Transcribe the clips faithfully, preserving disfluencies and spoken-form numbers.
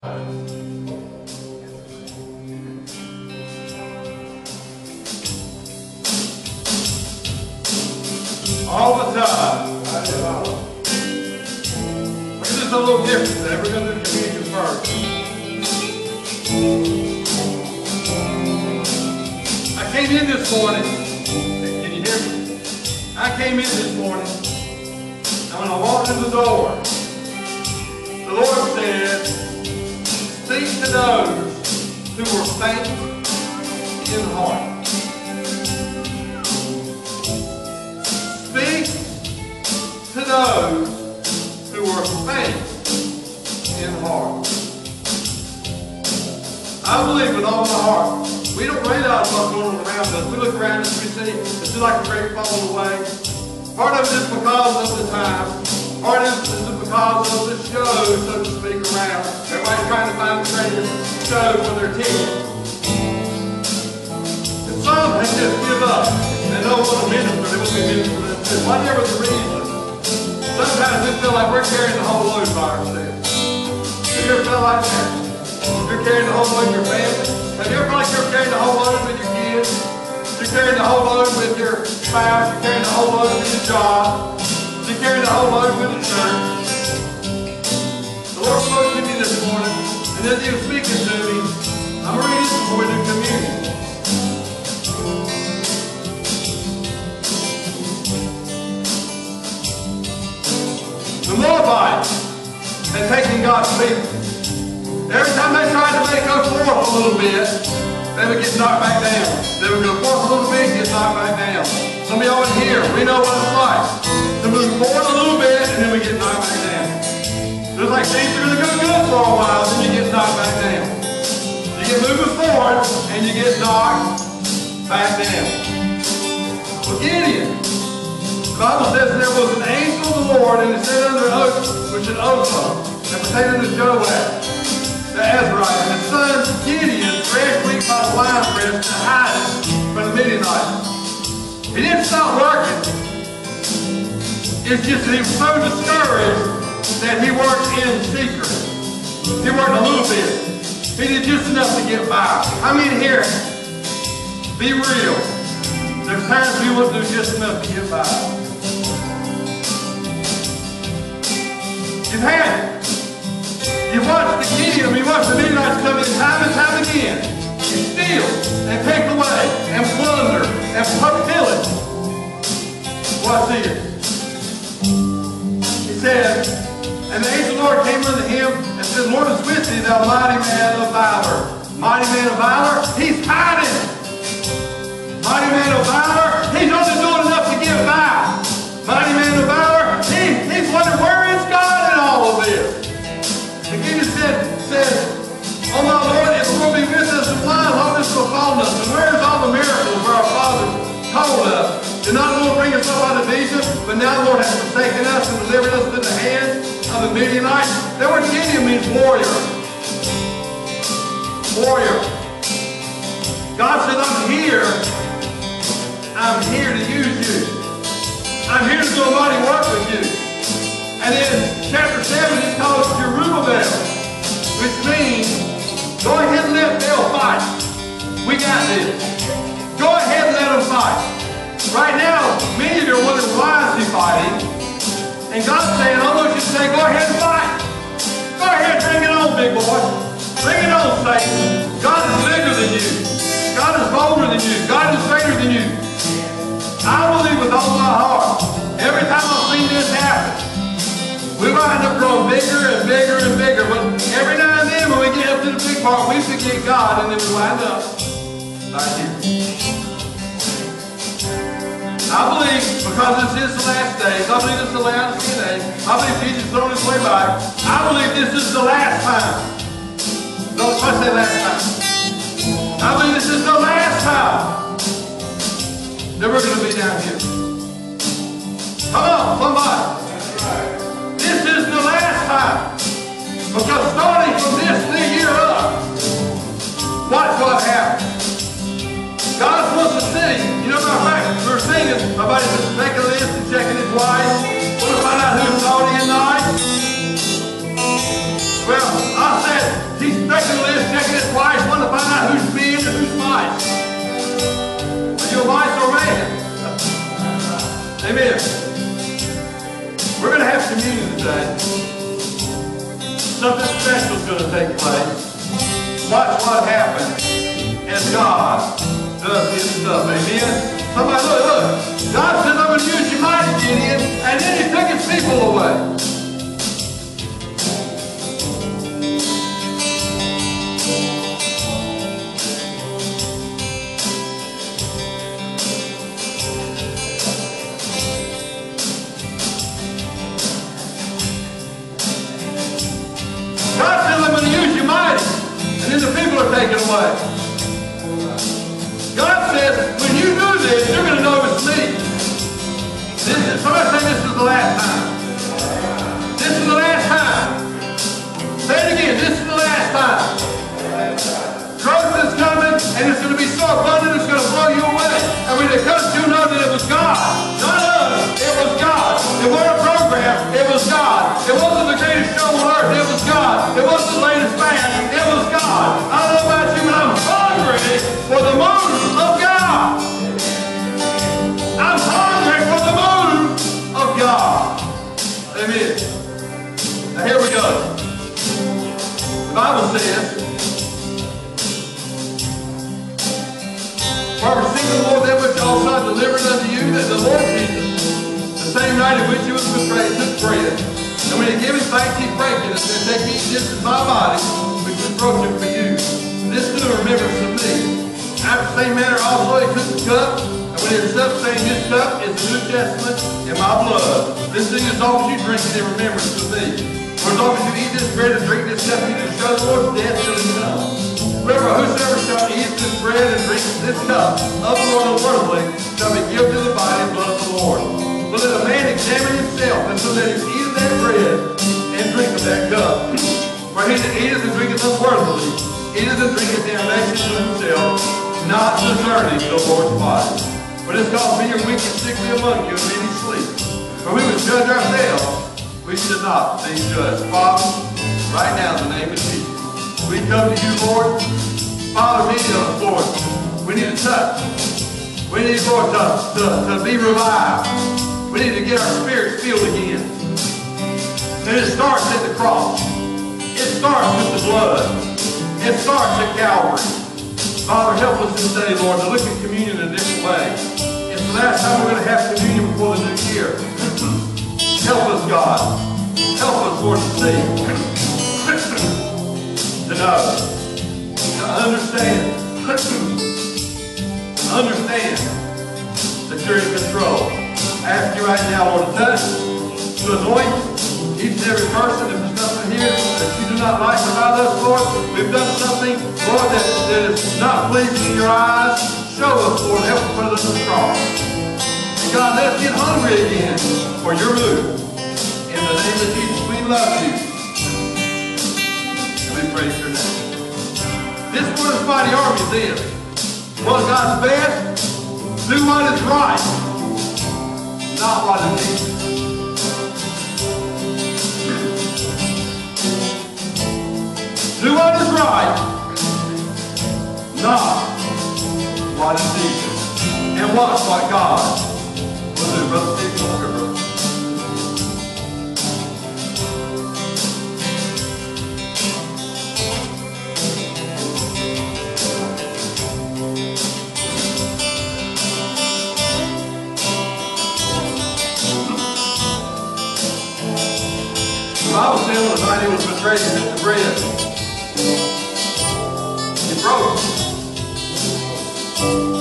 All the time. We're just a little different today. We're going to do communion first. I came in this morning. Can you hear me? I came in this morning. And when I walked in the door, the Lord said, "Speak to those who were thankful in heart." To those who are faint in heart. I believe with all my heart. We don't realize what's going on around us. We look around us and we see it's like a great falling away. Part of it is because of the time. Part of it is because of the show, so to speak, around. Everybody's trying to find the greatest show for their team. And some have just give up. They don't want to minister. They want to be minister. Whatever the reason. Sometimes we feel like we're carrying the whole load by ourselves. Have you ever felt like that? You're carrying the whole load with your family? Have you ever felt like you're carrying the whole load with your kids? You're carrying the whole load with your spouse? You're carrying the whole load with your job? You're carrying the whole load with the church? The Lord spoke to me this morning, and as He was speaking to me, I'm reading this before we do communion. The Moabites had taken God's people. Every time they tried to make go forth a little bit, they would get knocked back down. They would go forth a little bit and get knocked back down. Some of y'all in here, we know what it's like. To move forward a little bit and then we get knocked back down. Just like things are really good, good for a while, then you get knocked back down. You get moving forward and you get knocked back down. Well, Gideon, the Bible says there was an angel of the Lord, and it said under oath, which an oath that was taken to Joab, the Azarite, and his son Gideon threshed wheat by the winepress to hide it from the Midianites. He didn't stop working. It's just that he was so discouraged that he worked in secret. He worked a little bit. He did just enough to get by. I mean, here, be real. There's times we won't do just enough to get by. You've had it. You've watched the kingdom, you've watched the Midianites come in time and time again and steal and take away and plunder and pillage. Watch this. He said, and the angel of the Lord came unto him and said, "Lord is with thee, thou mighty man of valor." Mighty man of valor, he's hiding. Mighty man of valor, he's only doing enough to get by. Mighty man of valor, he, he's wondering where is God in all of this? And Jesus said, said, "Oh my Lord, if we'll be with us and blind, all this will fall on us. And where is all the miracles where our Father told us? Did not the Lord bring us up out of Egypt? But now the Lord has forsaken us and delivered us into the hands of the Midianites." That word Gideon means warrior. Warrior. God said, "I'm here. I'm here to use you. I'm here to do a mighty work with you." And in chapter seven, he calls Jerubbaal, which means, go ahead and let Baal fight. We got this. Go ahead and let them fight. Right now, many of you are wondering why is he fighting? And God's saying, I want you to say, go ahead and fight. Go ahead and bring it on, big boy. Bring it on, Satan. God is bigger than you. God is bolder than you. God is greater than you. I believe with all my heart, every time I've seen this happen, we wind up growing bigger and bigger and bigger. But every now and then when we get up to the big part, we forget God and then we wind up right here. I believe, because this is the last days, I believe this is the last few days, I believe Jesus is on his way back. I believe this is the last time. Don't I say last time. I believe this is the last time that we're going to be down here. Come on, somebody. This is the last time. Because starting from this year up, watch what happens. God wants to sing. You know, matter of fact, we're singing. Everybody's just making a list and checking it twice. We're going to find out who's naughty and nice. Well, I said Amen. We're going to have some communion today. Something special is going to take place. Watch what happens as God does His stuff. Amen. Somebody look, look. God says, I'm going to use you mighty, Gideon, and then He took His people away. Taken away. God says, when you do this, you're going to know it's me. This is, somebody say this is the last time. This is the last time. Say it again, this is the last time. Growth is coming, and it's going to be so abundant, it's going to blow you away. And when it comes, you know that it was God. Not us. It was God. It wasn't a program. It was God. It wasn't the greatest show on earth. It was God. It wasn't the latest band. It was God. I don't know about you, but I'm hungry for the move of God. I'm hungry for the move of God. Amen. Now here we go. The Bible says, for receive the Lord that which also I delivered unto you, that the Lord Jesus, the same night in which He was betrayed, took bread. And when He gave His thanks, He broke it, and said, take me, this is my body, which was broken for you. This do in remembrance of me. After the same manner also He took the cup, and when He had supped, saying, this cup is the New Testament in my blood. This thing is all that you drink in remembrance of me. For as long as you eat this bread and drink this cup, you do show the Lord's death till He comes. Whoever, whosoever shall eat this bread and drink this cup of the Lord unworthily shall be guilty of the body and blood of the Lord. But let a man examine himself, and so that he eateth that bread and drinketh that cup. For he that eateth and drinketh unworthily, eateth and drinketh damnation to himself, not discerning the Lord's body. For this cause many are weak and sickly among you, and many sleep. For we would judge ourselves, we should not be judged. Father, right now in the name of Jesus, we come to you, Lord. Father, we need us, Lord. We need a touch. We need, Lord, to, to, to be revived. We need to get our spirits filled again. And it starts at the cross. It starts with the blood. It starts at Calvary. Father, help us today, Lord, to look at communion in a different way. It's the last time we're going to have communion before the new year. Help us, God. Help us, Lord, to see. To know, to understand, to understand that you're in control. I ask you right now, Lord, to touch, to anoint each and every person. If there's something here that you do not like about us, Lord, we've done something, Lord, that, that is not pleasing in your eyes. Show us, Lord, help us put us on the cross. And God, let us get hungry again for your move. In the name of Jesus, we love you. Praise your name. This is what His mighty army is. What God's best, do what is right, not what is needed. Do what is right, not what is needed. And watch what God will do, brother people. The night He was betrayed, He took the bread. He broke it.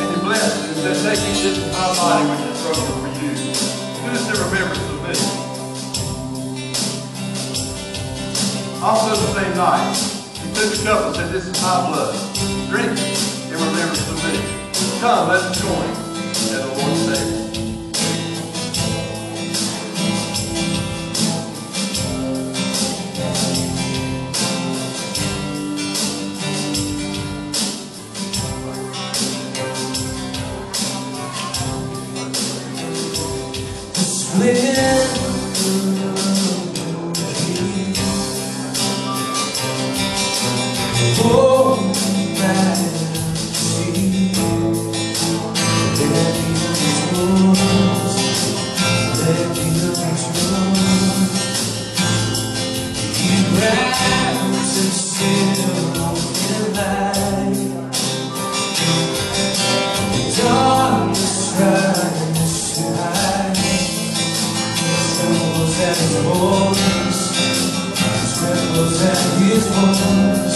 And He blessed it and said, take ye this in my body which is broken for you. Do this in remembrance of me. Also the same night, He took the cup and said, this is my blood. Drink it in remembrance of me. Come, let us join as the Lord's Savior. Oh, rats are still walking by. The darkness riding the sky. Trembles at his voice, trembles at his voice.